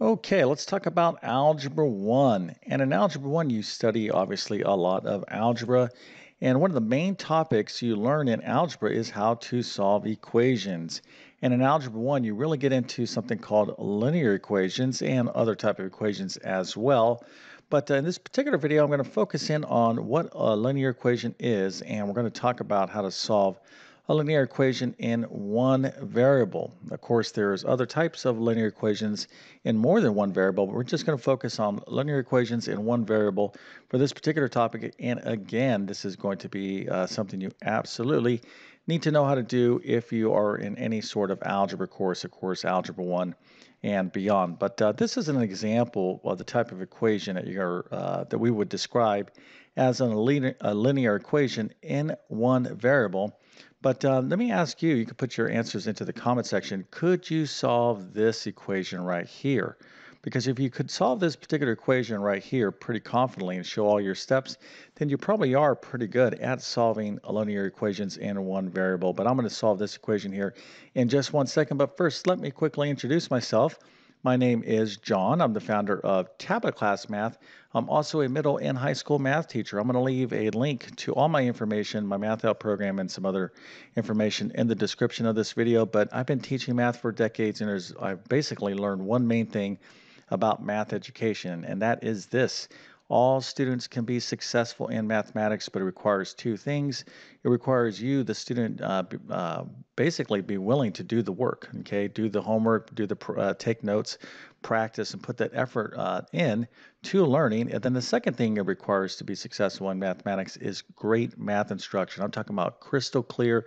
Okay, let's talk about Algebra 1. And in Algebra 1, you study obviously a lot of algebra. And one of the main topics you learn in algebra is how to solve equations. And in Algebra 1, you really get into something called linear equations and other type of equations as well. But in this particular video, I'm going to focus in on what a linear equation is, and we're going to talk about how to solve a linear equation in one variable. Of course, there's other types of linear equations in more than one variable, but we're just going to focus on linear equations in one variable for this particular topic. And again, this is going to be something you absolutely need to know how to do if you are in any sort of algebra course, of course, Algebra 1 and beyond. But this is an example of the type of equation that we would describe as a linear equation in one variable. But let me ask you, you can put your answers into the comment section. Could you solve this equation right here? Because if you could solve this particular equation right here pretty confidently and show all your steps, then you probably are pretty good at solving linear equations in one variable. But I'm going to solve this equation here in just 1 second. But first, let me quickly introduce myself. My name is John. I'm the founder of TabletClass Math. I'm also a middle and high school math teacher. I'm going to leave a link to all my information, my math help program, and some other information in the description of this video. But I've been teaching math for decades, and I've basically learned one main thing about math education, and that is this. All students can be successful in mathematics, but it requires two things. It requires you, the student, basically be willing to do the work, okay? Do the homework, take notes, practice, and put that effort in to learning. And then the second thing it requires to be successful in mathematics is great math instruction. I'm talking about crystal clear,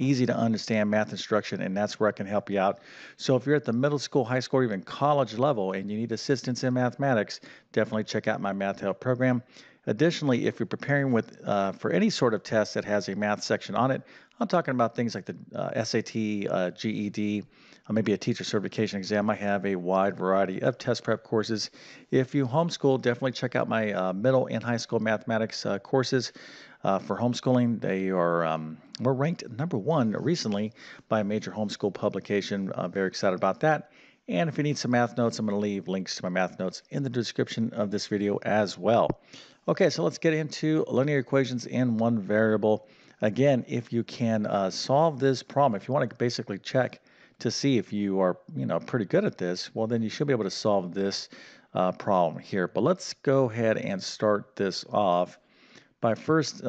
easy to understand math instruction, and that's where I can help you out. So if you're at the middle school, high school, or even college level and you need assistance in mathematics, definitely check out my math help program. Additionally, if you're preparing for any sort of test that has a math section on it, I'm talking about things like the SAT, GED, maybe a teacher certification exam. I have a wide variety of test prep courses. If you homeschool, definitely check out my middle and high school mathematics courses. For homeschooling, they are we're ranked #1 recently by a major homeschool publication. I'm very excited about that. And if you need some math notes, I'm going to leave links to my math notes in the description of this video as well. Okay, so let's get into linear equations in one variable. Again, if you can solve this problem, if you want to basically check to see if you are, pretty good at this, well, then you should be able to solve this problem here. But let's go ahead and start this off by first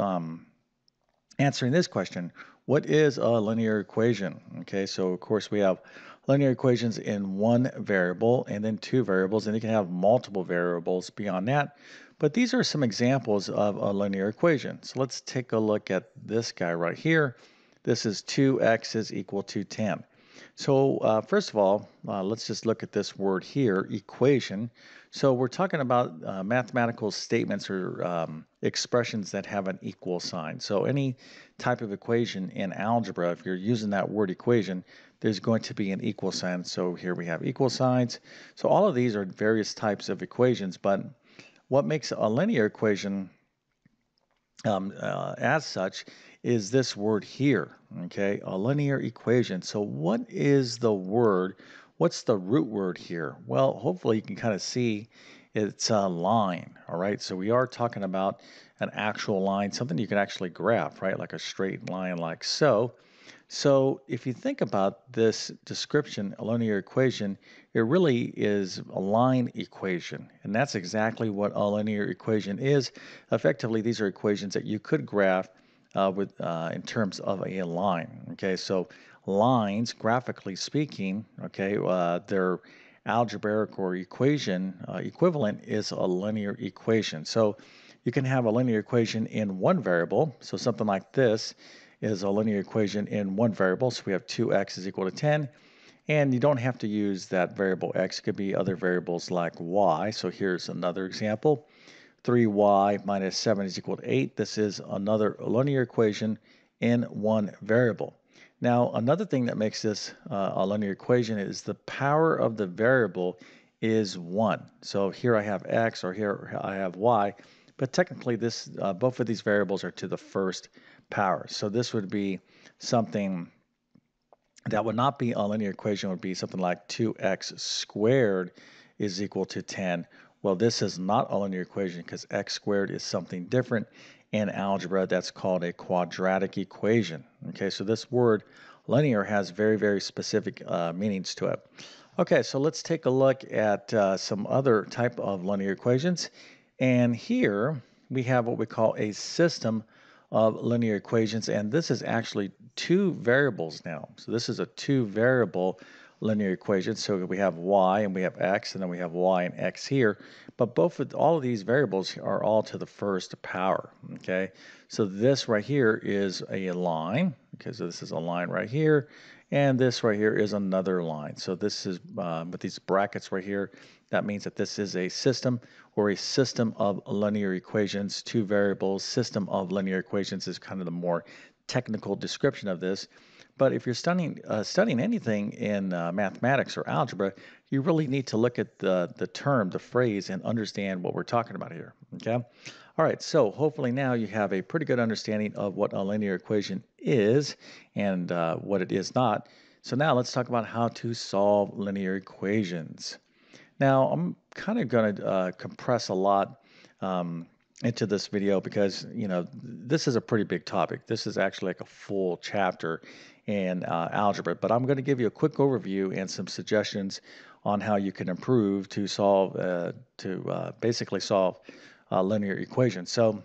answering this question. What is a linear equation? Okay, so of course we have linear equations in one variable and then two variables, and you can have multiple variables beyond that. But these are some examples of a linear equation. So let's take a look at this guy right here. This is 2x is equal to 10. So first of all, let's just look at this word here, equation. So we're talking about mathematical statements or expressions that have an equal sign. So any type of equation in algebra, if you're using that word equation, there's going to be an equal sign. So here we have equal signs. So all of these are various types of equations, but what makes a linear equation as such is this word here, okay? A linear equation. So what is the word? What's the root word here? Well, hopefully you can kind of see it's a line, all right? So we are talking about an actual line, something you can actually graph, right? Like a straight line like so. So if you think about this description, a linear equation, it really is a line equation. And that's exactly what a linear equation is. Effectively, these are equations that you could graph in terms of a line. Okay, so lines, graphically speaking, okay, their algebraic or equation equivalent is a linear equation. So you can have a linear equation in one variable. So something like this is a linear equation in one variable. So we have 2x is equal to 10. And you don't have to use that variable x. It could be other variables like y. So here's another example. 3y minus 7 is equal to 8. This is another linear equation in one variable. Now, another thing that makes this a linear equation is the power of the variable is 1. So here I have x, or here I have y, but technically this both of these variables are to the first power. So this would be something that would not be a linear equation. It would be something like 2x squared is equal to 10. Well, this is not a linear equation because x squared is something different. In algebra, that's called a quadratic equation. Okay, so this word linear has very, very specific meanings to it. Okay, so let's take a look at some other type of linear equations. And here we have what we call a system of linear equations, and this is actually two variables now. So this is a two-variable linear equation. So we have y and we have x, and then we have y and x here, but both of all of these variables are all to the first power. Okay, so this right here is a line. Okay, so this is a line right here, and this right here is another line. So this is with these brackets right here, that means that this is a system, or a system of linear equations. Two variables, system of linear equations is kind of the more technical description of this. But if you're studying anything in mathematics or algebra, you really need to look at the term, the phrase, and understand what we're talking about here, okay? All right, so hopefully now you have a pretty good understanding of what a linear equation is and what it is not. So now let's talk about how to solve linear equations. Now, I'm kind of going to compress a lot into this video because, you know, this is a pretty big topic. This is actually like a full chapter in algebra, but I'm going to give you a quick overview and some suggestions on how you can improve to solve, basically solve linear equations. So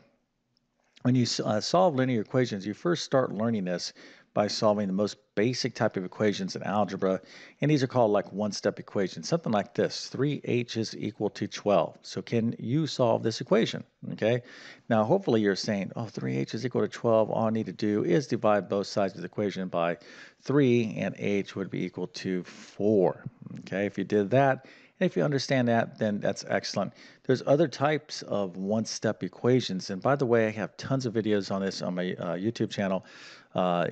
when you solve linear equations, you first start learning this by solving the most basic type of equations in algebra, and these are called like one-step equations, something like this, 3h is equal to 12. So can you solve this equation, okay? Now hopefully you're saying, oh, 3h is equal to 12, all I need to do is divide both sides of the equation by 3, and h would be equal to 4, okay? If you did that, and if you understand that, then that's excellent. There's other types of one-step equations, and by the way, I have tons of videos on this on my YouTube channel,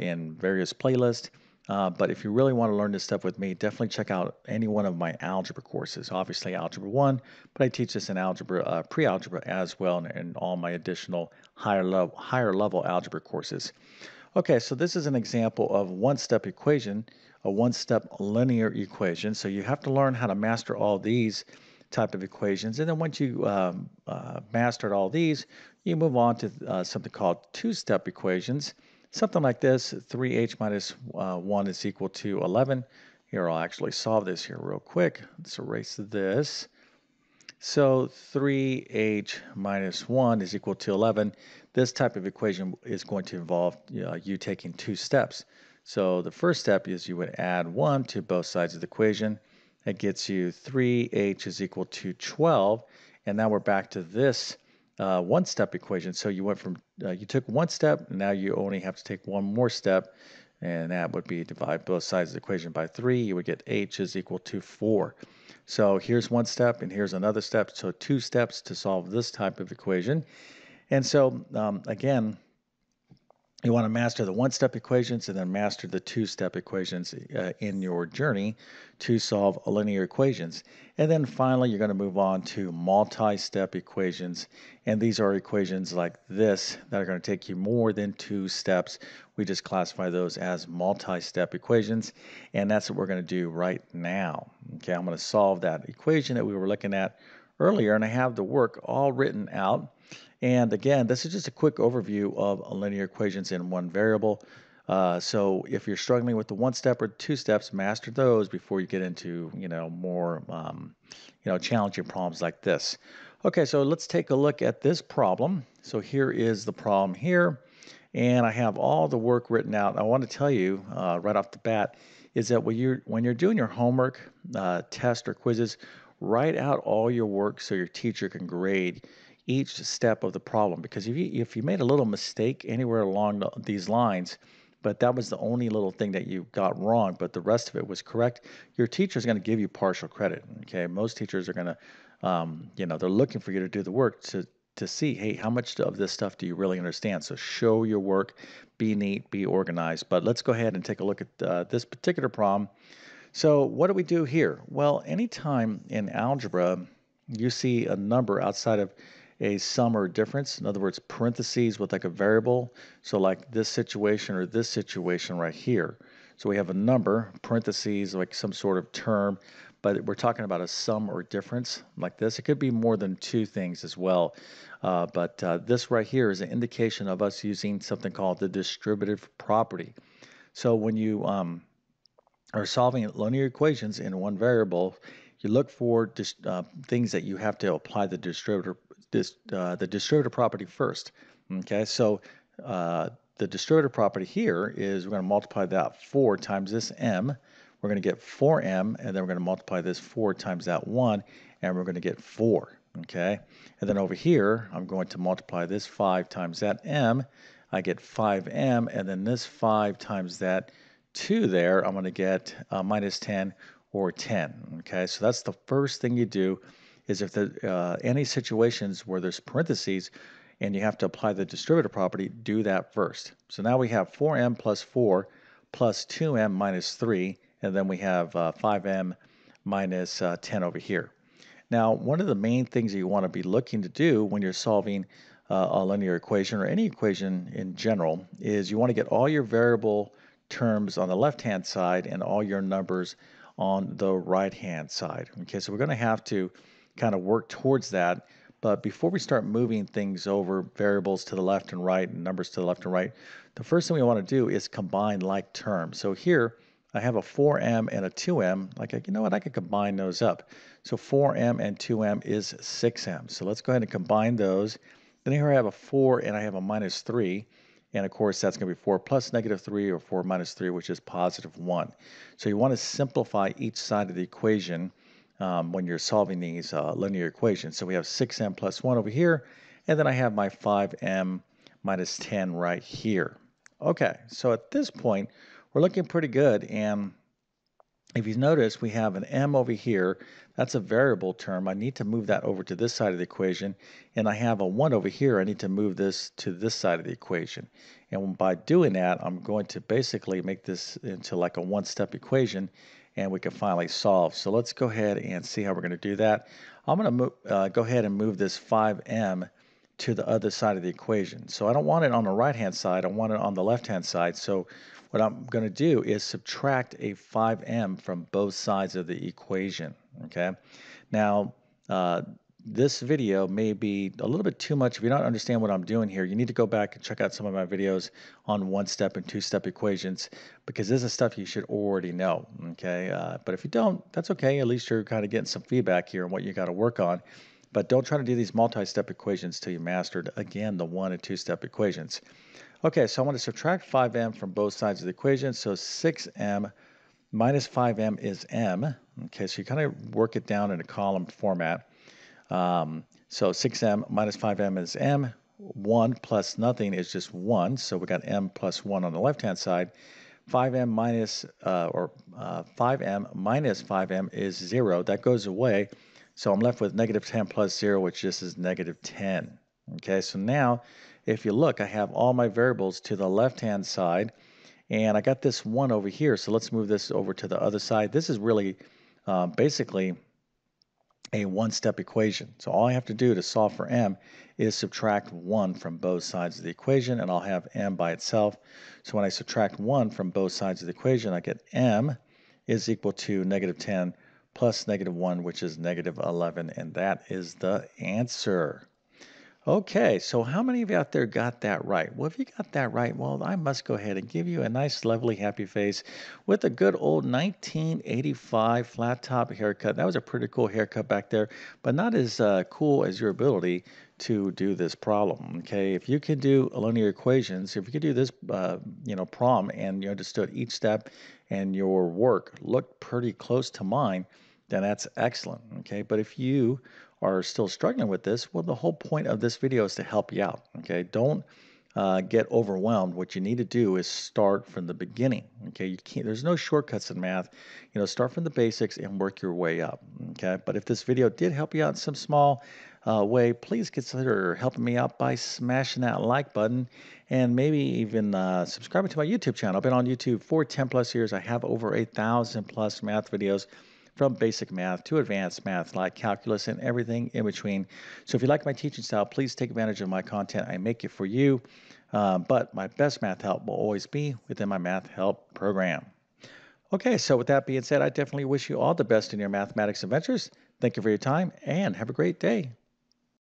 in various playlists, but if you really want to learn this stuff with me, definitely check out any one of my algebra courses, obviously Algebra 1, but I teach this in algebra, pre-algebra as well, and all my additional higher level algebra courses. Okay, so this is an example of one-step equation, a one-step linear equation, so you have to learn how to master all these type of equations, and then once you mastered all these, you move on to something called two-step equations. Something like this, 3h minus 1 is equal to 11. Here, I'll actually solve this here real quick. Let's erase this. So 3h minus 1 is equal to 11. This type of equation is going to involve you taking two steps. So the first step is you would add 1 to both sides of the equation. That gets you 3h is equal to 12. And now we're back to this one-step equation. So you went from you took one step, and now you only have to take one more step, and that would be divide both sides of the equation by 3. You would get h is equal to 4. So here's one step, and here's another step. So two steps to solve this type of equation. And so again, you want to master the one-step equations and then master the two-step equations in your journey to solve linear equations. And then finally, you're going to move on to multi-step equations. And these are equations like this that are going to take you more than two steps. We just classify those as multi-step equations. And that's what we're going to do right now. Okay, I'm going to solve that equation that we were looking at earlier. And I have the work all written out. And again, this is just a quick overview of linear equations in one variable. So if you're struggling with the one step or two steps, master those before you get into, you know, more challenging problems like this. Okay, so let's take a look at this problem. So here is the problem here, and I have all the work written out. I want to tell you right off the bat is that when you're doing your homework, test or quizzes, write out all your work so your teacher can grade each step of the problem, because if you made a little mistake anywhere along these lines, but that was the only little thing that you got wrong, but the rest of it was correct, your teacher is going to give you partial credit. Okay, most teachers are going to, they're looking for you to do the work to see, hey, how much of this stuff do you really understand? So show your work, be neat, be organized. But let's go ahead and take a look at this particular problem. So what do we do here? Well, anytime in algebra you see a number outside of a sum or difference, in other words, parentheses with like a variable, so like this situation or this situation right here. So we have a number, parentheses, like some sort of term, but we're talking about a sum or difference like this. It could be more than two things as well, but this right here is an indication of us using something called the distributive property. So when you are solving linear equations in one variable, you look for just things that you have to apply the distributive property first. Okay, so the distributive property here is we're going to multiply that 4 times this m. We're going to get 4m, and then we're going to multiply this 4 times that 1, and we're going to get 4. Okay, and then over here I'm going to multiply this 5 times that m. I get 5m, and then this 5 times that 2 there, I'm going to get minus 10 or 10. Okay, so that's the first thing you do is if there any situations where there's parentheses and you have to apply the distributive property, do that first. So now we have 4m plus 4 plus 2m minus 3, and then we have 5m minus 10 over here. Now, one of the main things that you want to be looking to do when you're solving a linear equation or any equation in general is you want to get all your variable terms on the left-hand side and all your numbers on the right-hand side. Okay, so we're going to have to kind of work towards that. But before we start moving things over, variables to the left and right and numbers to the left and right, the first thing we want to do is combine like terms. So here I have a 4m and a 2m. Like, you know what, I could combine those up. So 4m and 2m is 6m. So let's go ahead and combine those. Then here I have a 4 and I have a minus 3. And of course, that's going to be 4 plus negative 3 or 4 minus 3, which is positive 1. So you want to simplify each side of the equation when you're solving these linear equations. So we have 6m plus 1 over here, and then I have my 5m minus 10 right here. Okay, so at this point, we're looking pretty good. And if you notice, we have an m over here. That's a variable term. I need to move that over to this side of the equation. And I have a 1 over here. I need to move this to this side of the equation. And by doing that, I'm going to basically make this into like a one-step equation, and we can finally solve. So let's go ahead and see how we're going to do that. I'm going to go ahead and move this 5m to the other side of the equation. So I don't want it on the right-hand side. I want it on the left-hand side. So what I'm going to do is subtract a 5m from both sides of the equation. Okay. Now, this video may be a little bit too much. If you don't understand what I'm doing here, you need to go back and check out some of my videos on one-step and two-step equations, because this is stuff you should already know, okay? But if you don't, that's okay. At least you're kind of getting some feedback here on what you got to work on. But don't try to do these multi-step equations till you mastered, again, the one- and two-step equations. Okay, so I want to subtract 5m from both sides of the equation. So 6m minus 5m is m. Okay, so you kind of work it down in a column format. So 6m minus 5m is m. 1 plus nothing is just 1. So we got m plus 1 on the left-hand side. 5m minus 5m is 0. That goes away. So I'm left with negative 10 plus 0, which just is negative 10. Okay, so now if you look, I have all my variables to the left-hand side. And I got this 1 over here. So let's move this over to the other side. This is really basically a one-step equation. So all I have to do to solve for m is subtract 1 from both sides of the equation, and I'll have m by itself. So when I subtract 1 from both sides of the equation, I get m is equal to negative 10 plus negative 1, which is negative 11, and that is the answer. Okay, so how many of you out there got that right? Well, if you got that right, well, I must go ahead and give you a nice, lovely, happy face with a good old 1985 flat top haircut. That was a pretty cool haircut back there, but not as cool as your ability to do this problem. Okay, if you can do linear equations, if you could do this, problem, and you understood each step, and your work looked pretty close to mine, then that's excellent. Okay, but if you are still struggling with this, well, the whole point of this video is to help you out, okay? Don't get overwhelmed. What you need to do is start from the beginning, okay? You can't, there's no shortcuts in math. You know, start from the basics and work your way up, okay? But if this video did help you out in some small way, please consider helping me out by smashing that like button and maybe even subscribing to my YouTube channel. I've been on YouTube for 10 plus years. I have over 1,000 plus math videos, from basic math to advanced math like calculus and everything in between. So if you like my teaching style, please take advantage of my content. I make it for you, but my best math help will always be within my math help program. Okay, so with that being said, I definitely wish you all the best in your mathematics adventures. Thank you for your time and have a great day.